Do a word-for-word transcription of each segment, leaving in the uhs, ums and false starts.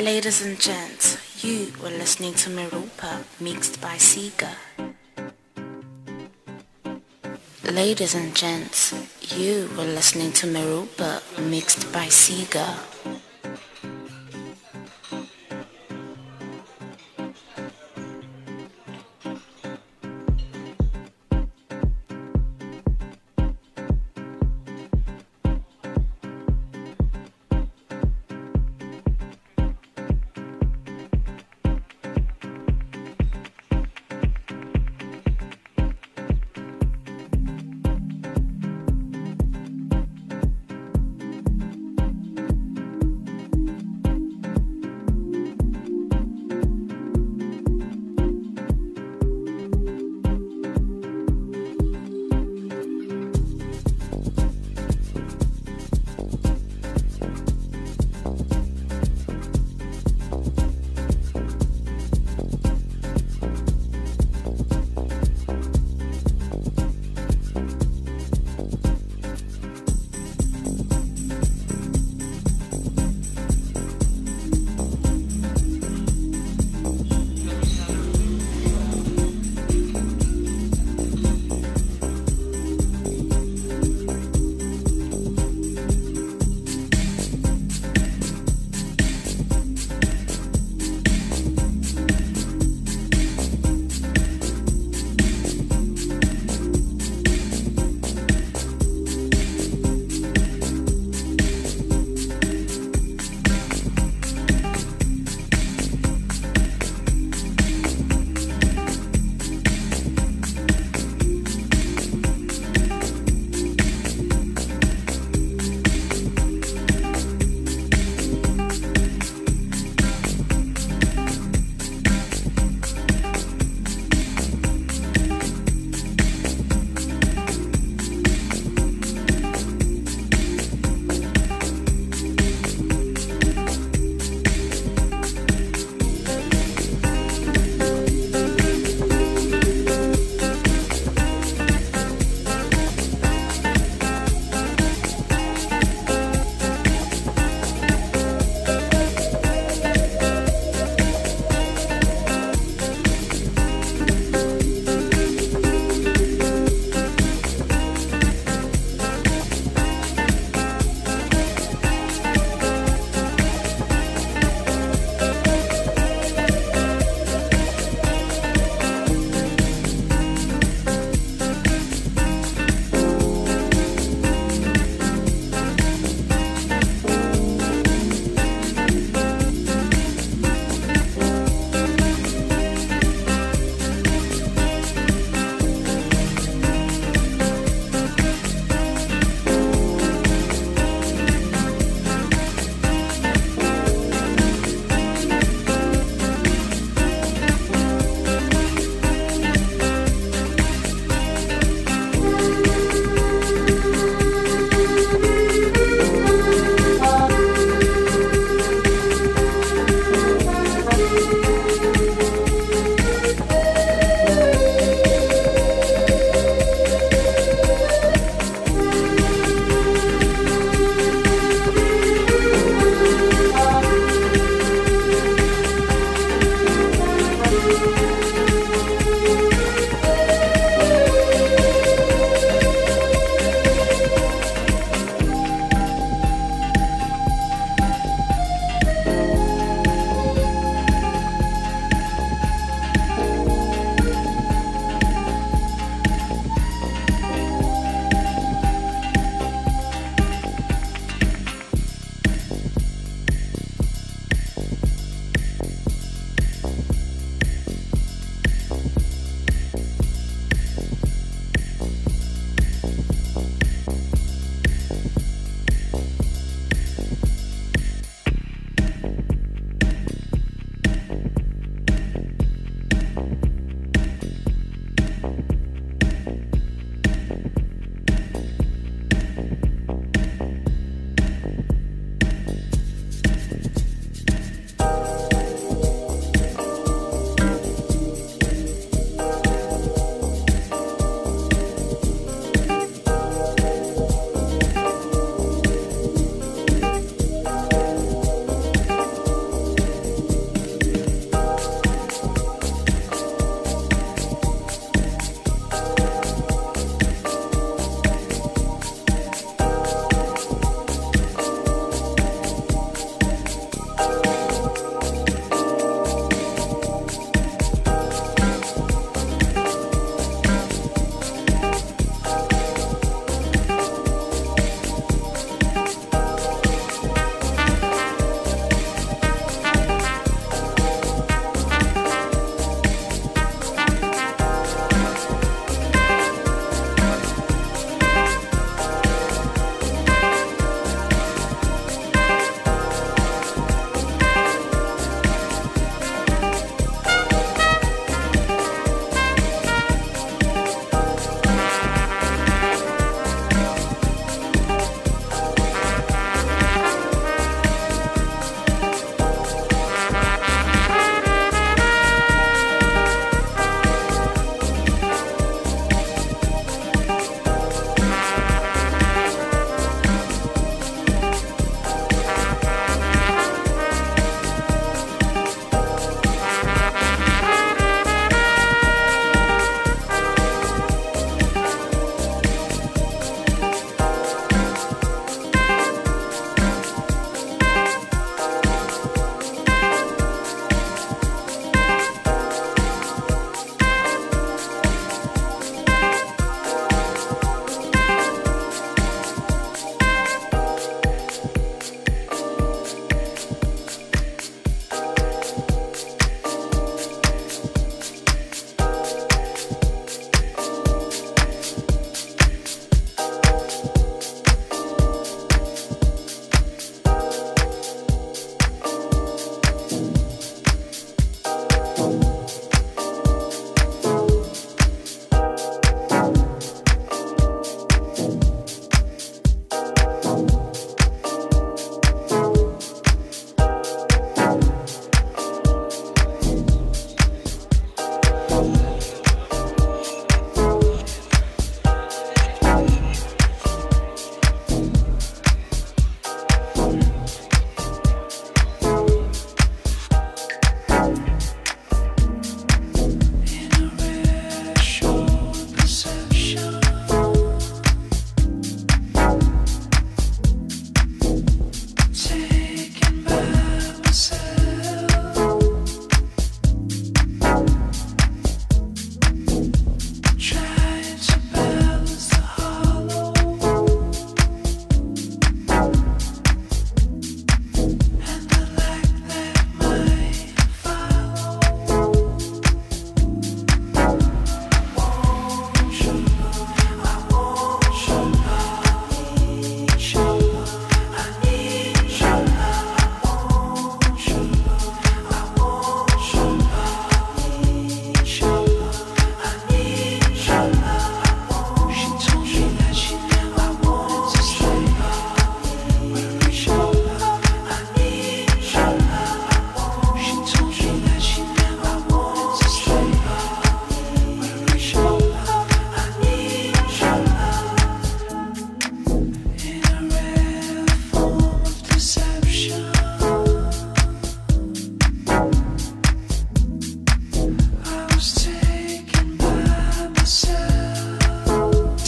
Ladies and gents, you were listening to Meropa, mixed by Ceega. Ladies and gents, you were listening to Meropa, mixed by Ceega.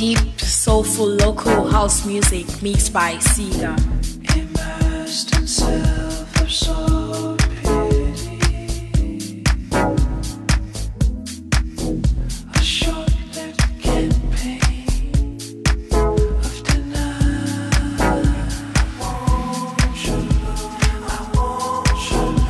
deep, soulful local house music mixed by Ceega. Immersed in silver soul pity, a short-lived campaign of denial. I want your love, I want your love,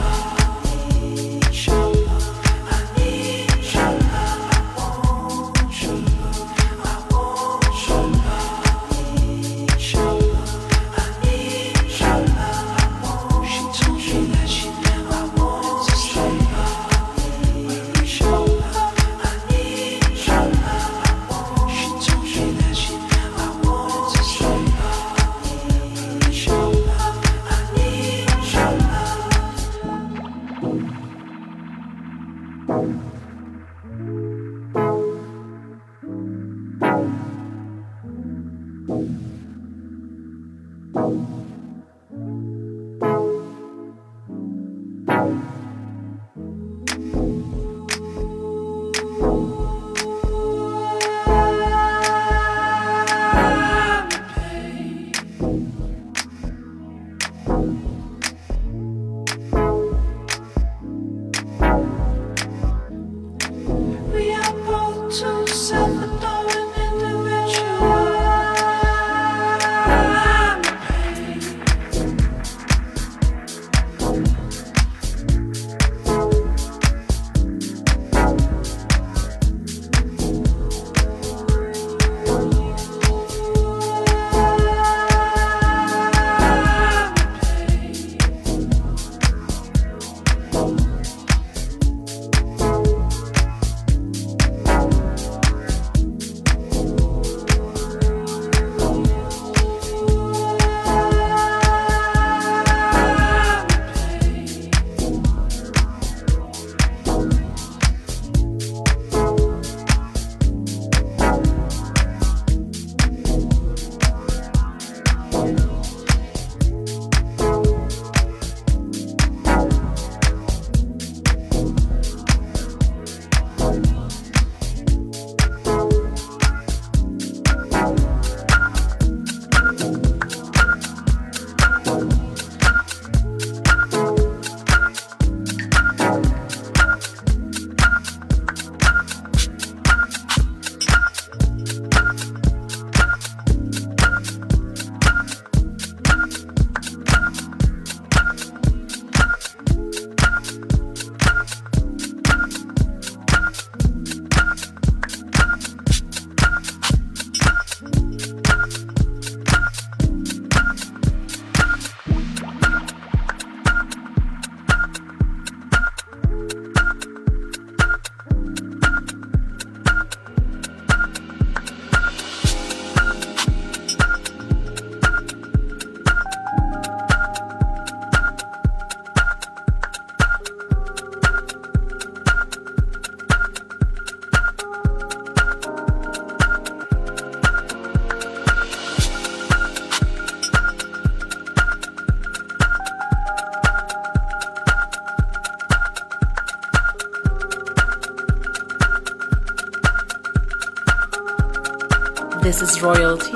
This is Royalty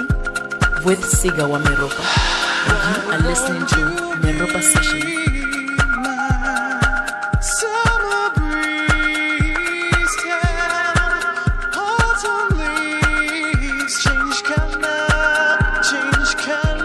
with Ceega Wa Meropa. You are listening to Meropa Sessions. Change color, change color.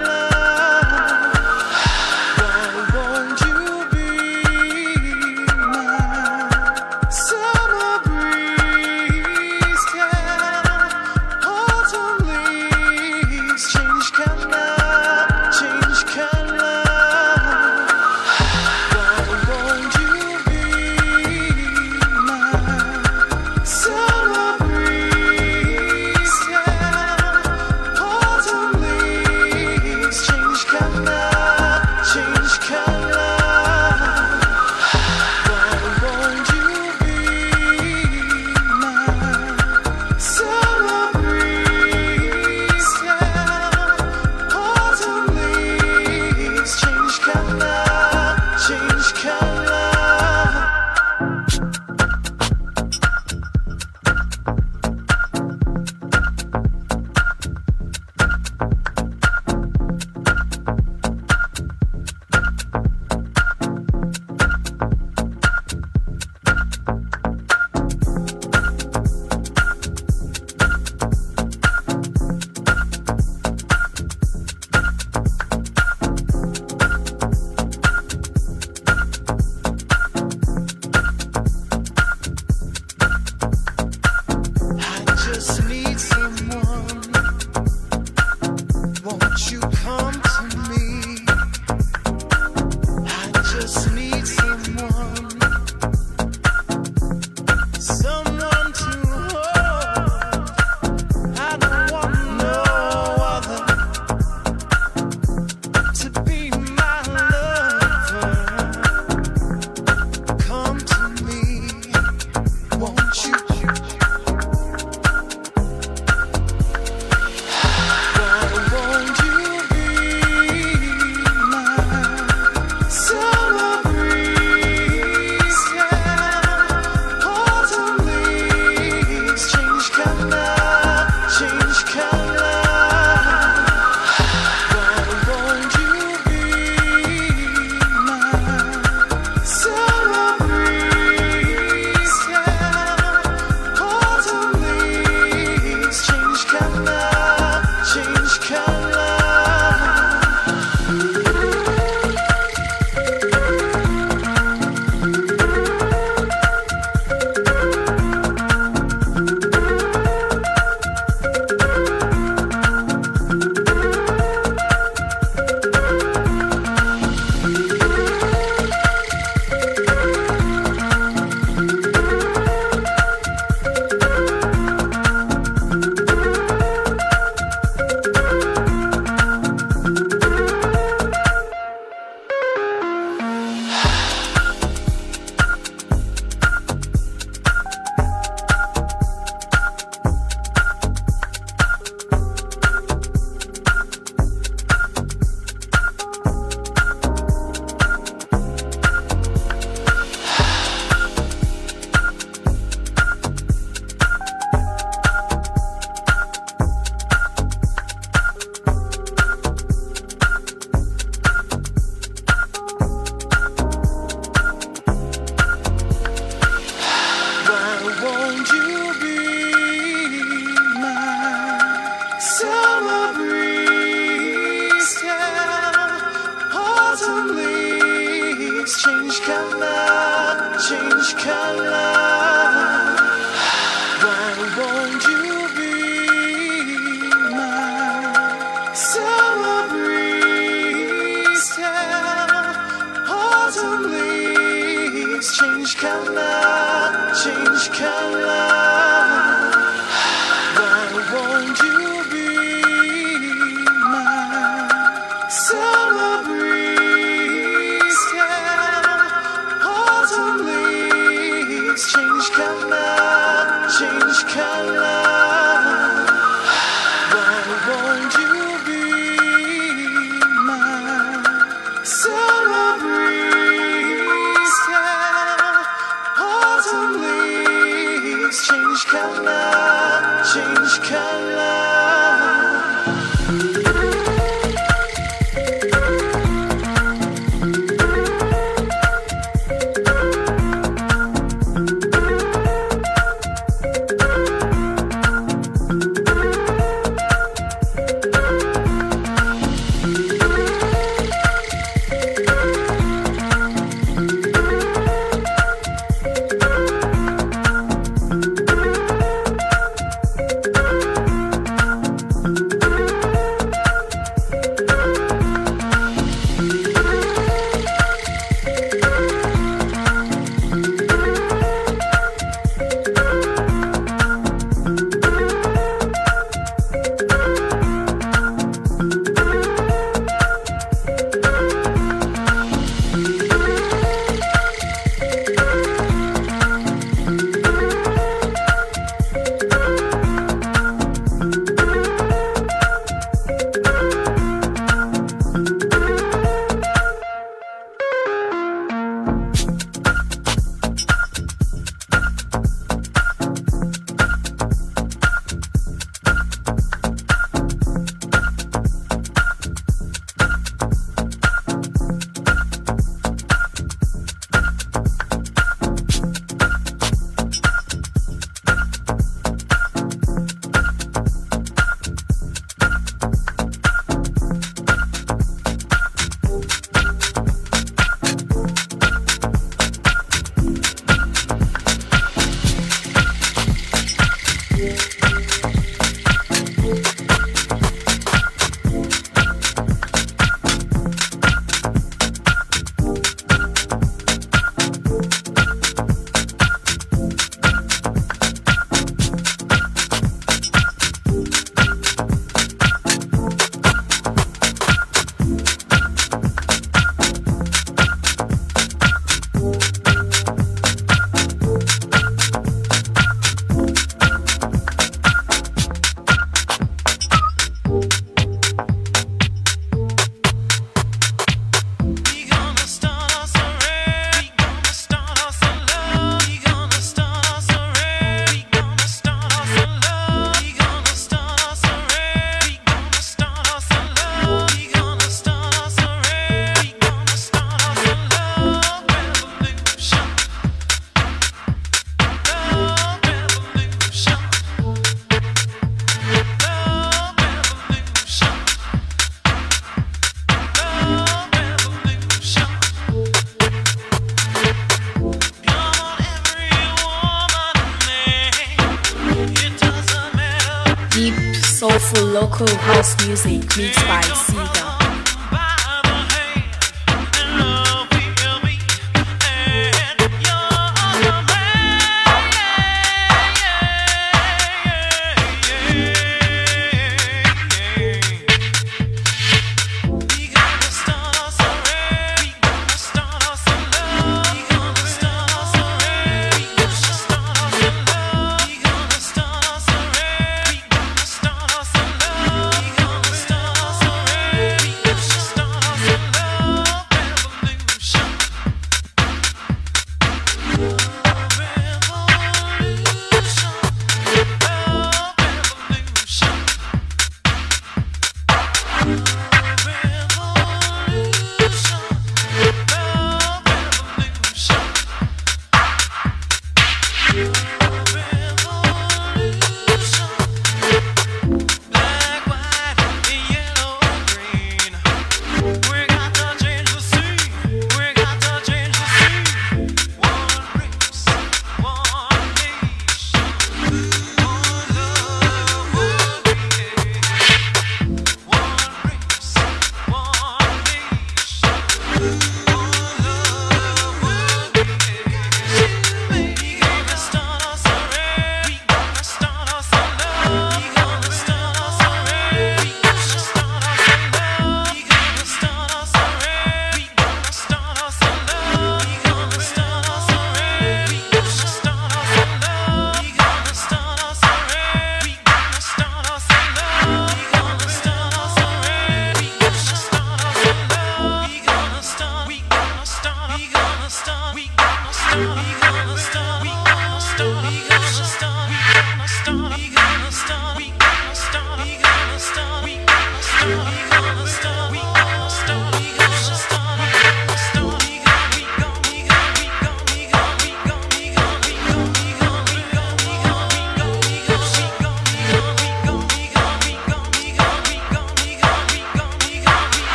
change color. Why won't you be my summer breeze? Tell autumn leaves change color, change color. Why won't you be my summer breeze? Tell autumn leaves change color, change color. Why won't you be my summer breeze? Tell autumn leaves change color, change color. Local house music mixed by Ceega.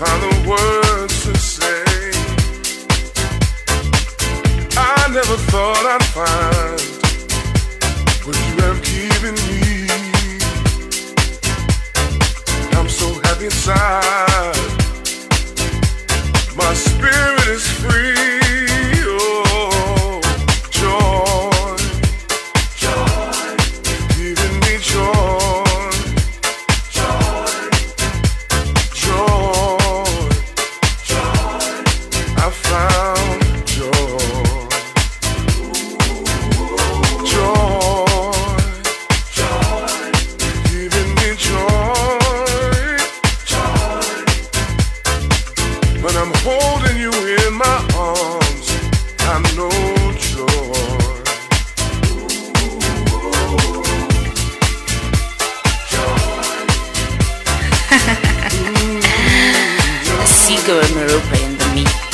Find the words to say. thought I'd find what you have given me. I'm so happy inside, my spirit is free. Oh, joy, joy, you've given me joy, joy, joy, joy. I found. When I'm holding you in my arms, I know joy. Joy. Ceega Wa Meropa in the mix.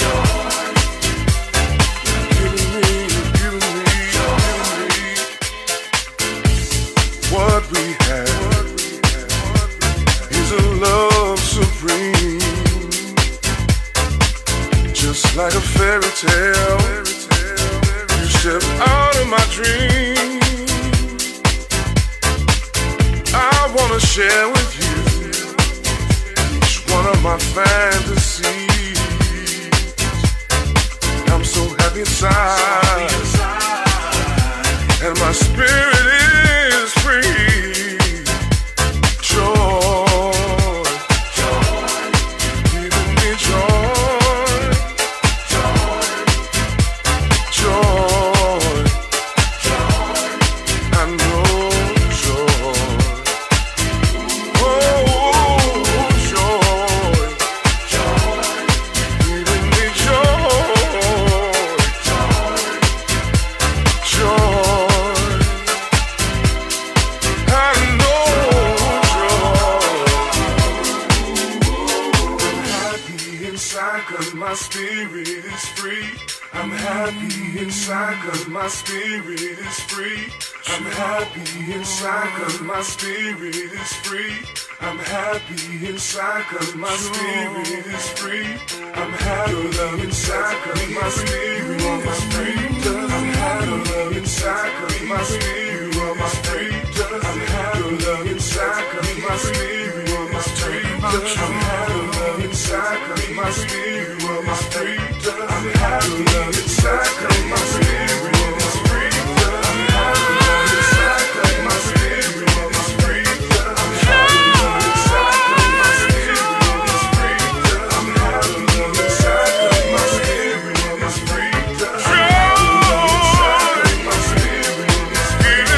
Joy. Give me, give me, give me. What we have is a love supreme, just like a fairy tale. You step out of my dream. I wanna share with you each one of my fantasies. I'm so happy inside, and my spirit is free. Joy. Cause my spirit is free. I'm happy inside cause my spirit is free. I'm happy inside cause my spirit is free. I'm happy inside cause my spirit is free. I'm happy love inside cause my spirit is free. I'm happy love inside cause my spirit is free. I'm happy love inside cause my spirit is free. I'm happy love inside cause my spirit. I'm happy love inside, cause my spirit is free. I'm happy love inside, cause my spirit is free. I'm happy love inside, cause my spirit is free. I'm happy love inside, cause my spirit is free. I'm happy love inside, cause my spirit is free. My spirit is free. My spirit is free. My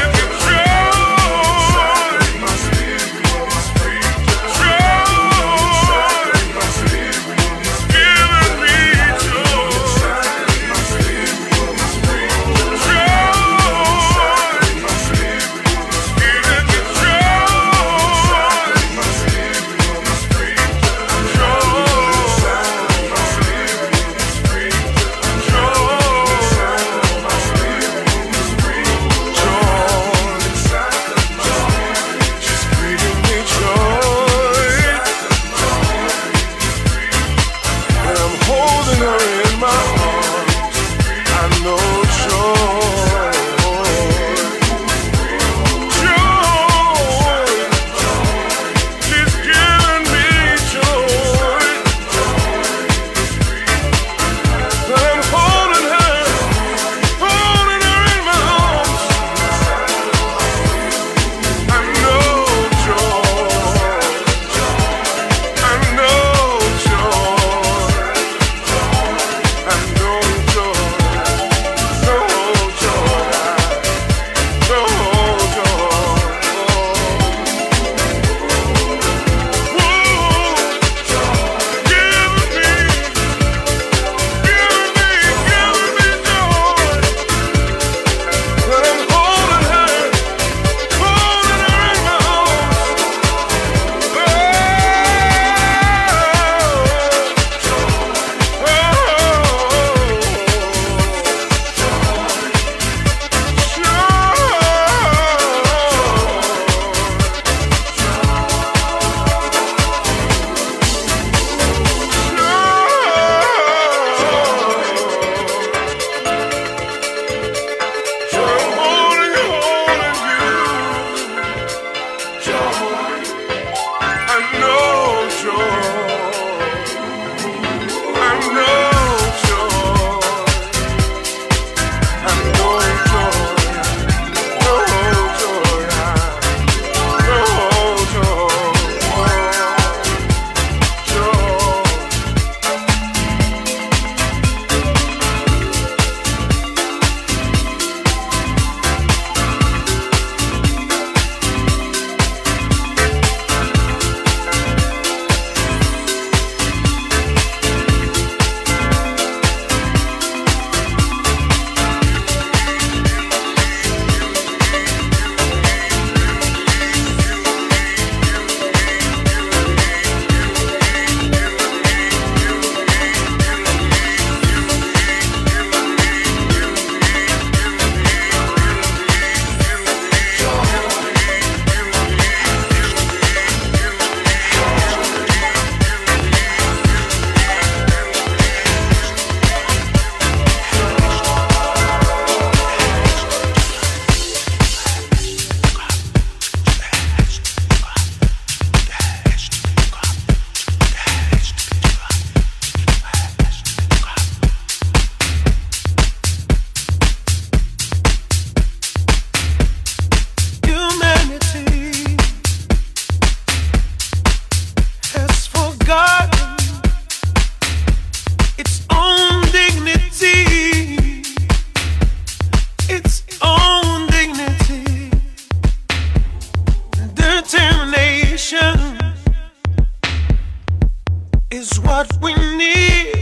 we need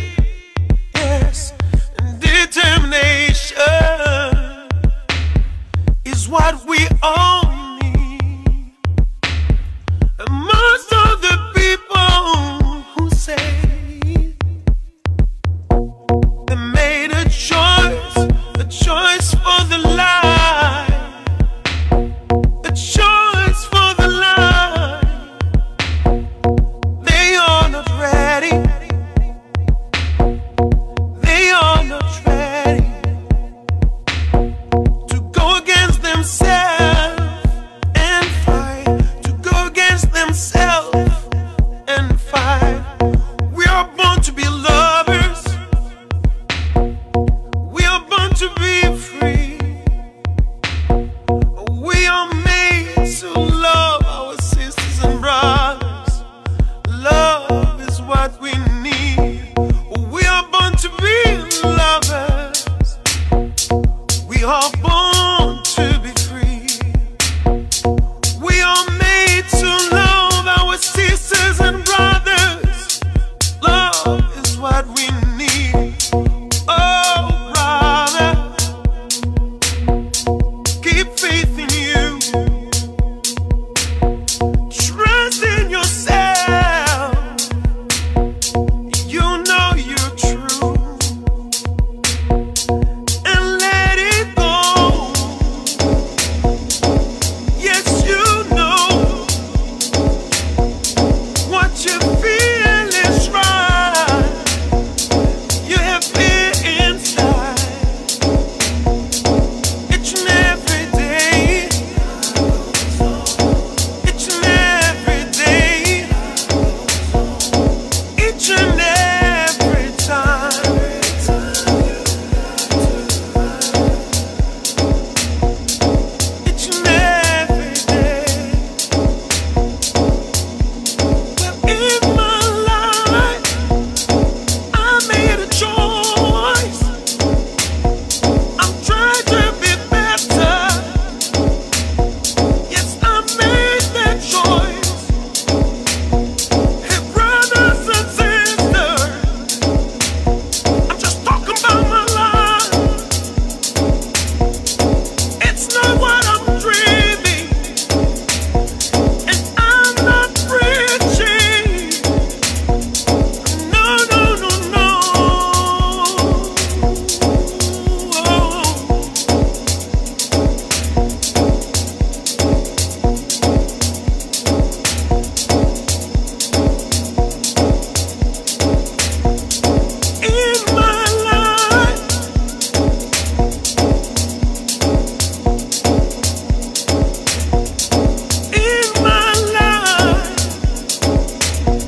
is determination, is what we all need. Most of the people who say they made a choice, a choice for the lie, a choice.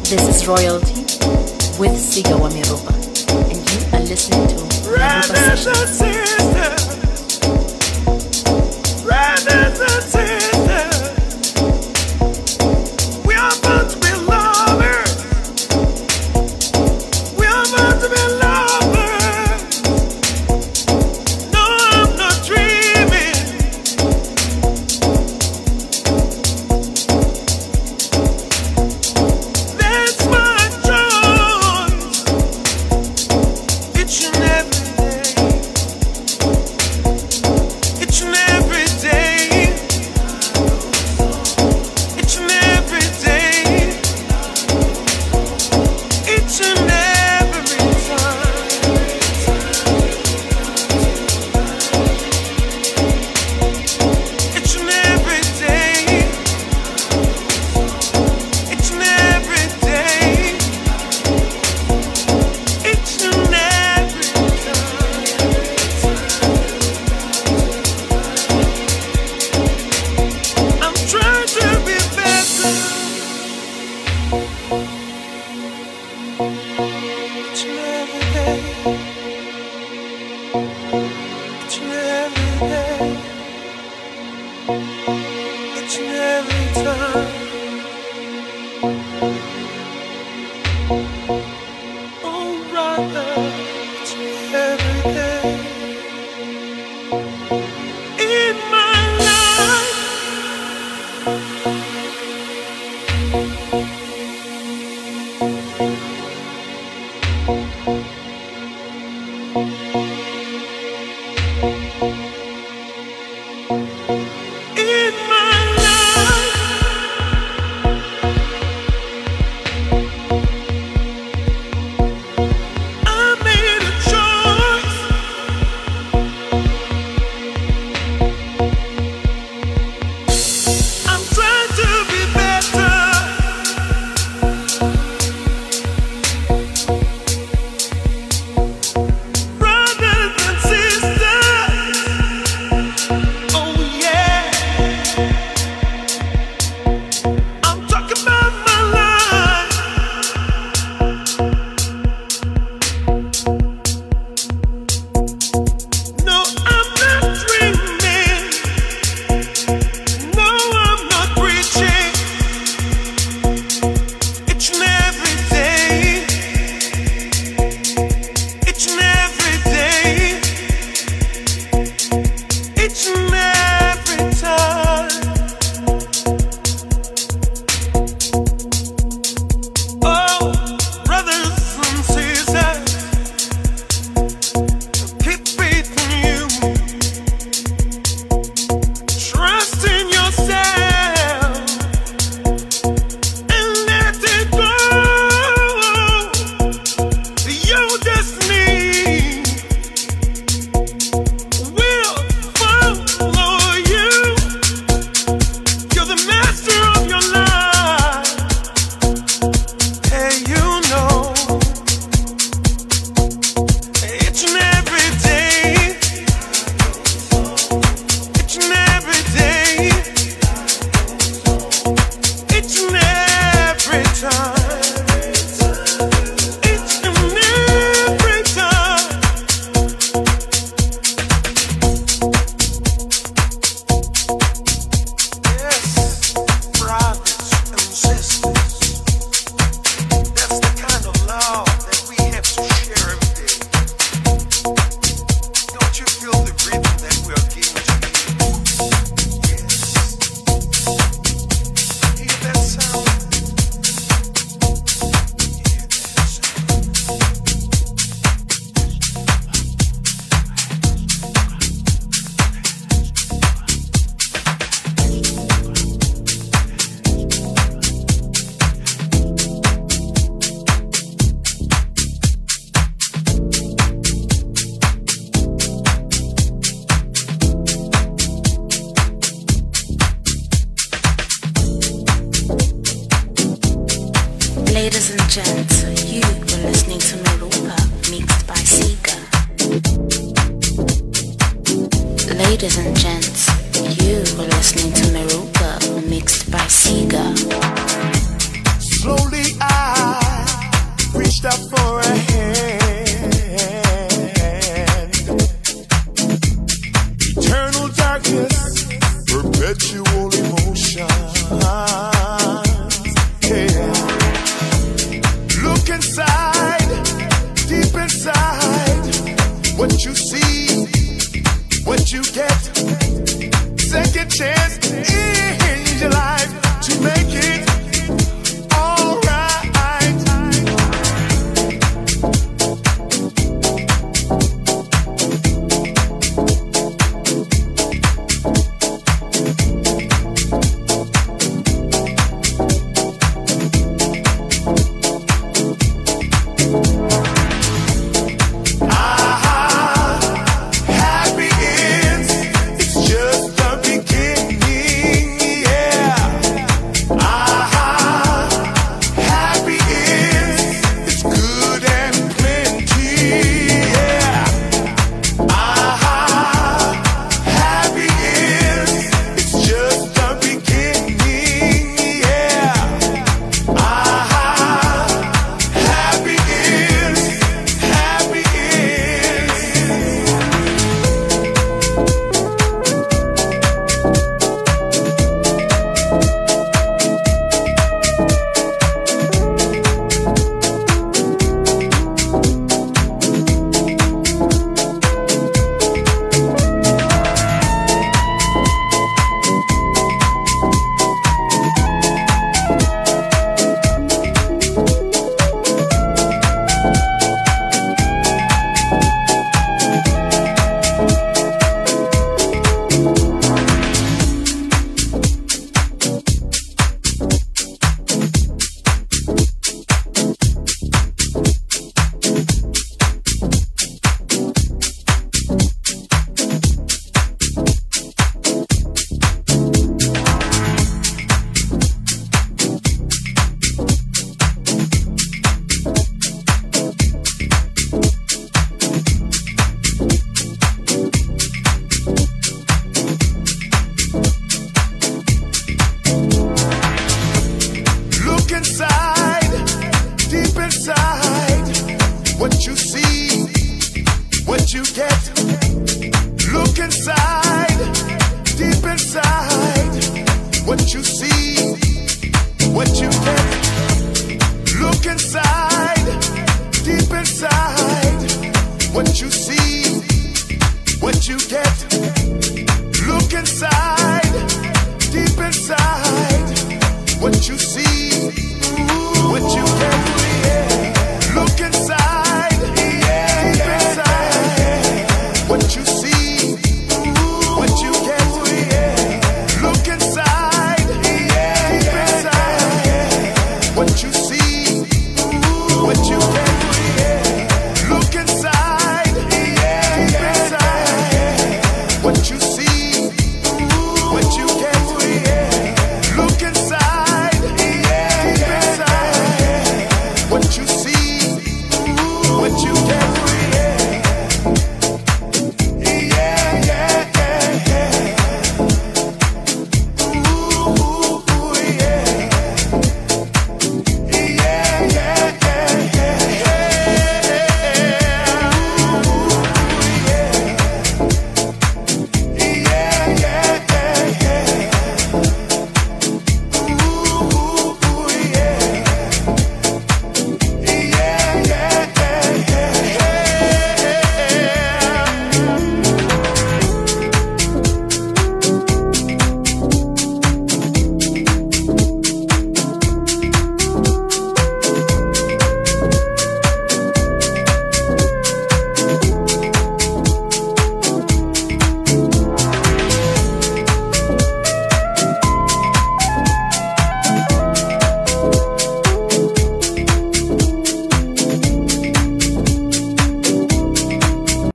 This is Royalty with Ceega Wa Meropa, and you are listening to Brothers and Sisters. Brothers and Sisters, we are about to be lovers. We are about to be lovers. No, I'm not dreaming. Second chance in your life to make it. what you get. Look inside, deep inside. What you see, what you get. Look inside, deep inside. What you see, what you get. Look inside, deep inside. What you see, what you get. Look inside. What you see, what you get, look inside, deep inside. What you see, what you get, look inside, deep inside. What you see, what you get, look inside, deep inside. What you see, what you get.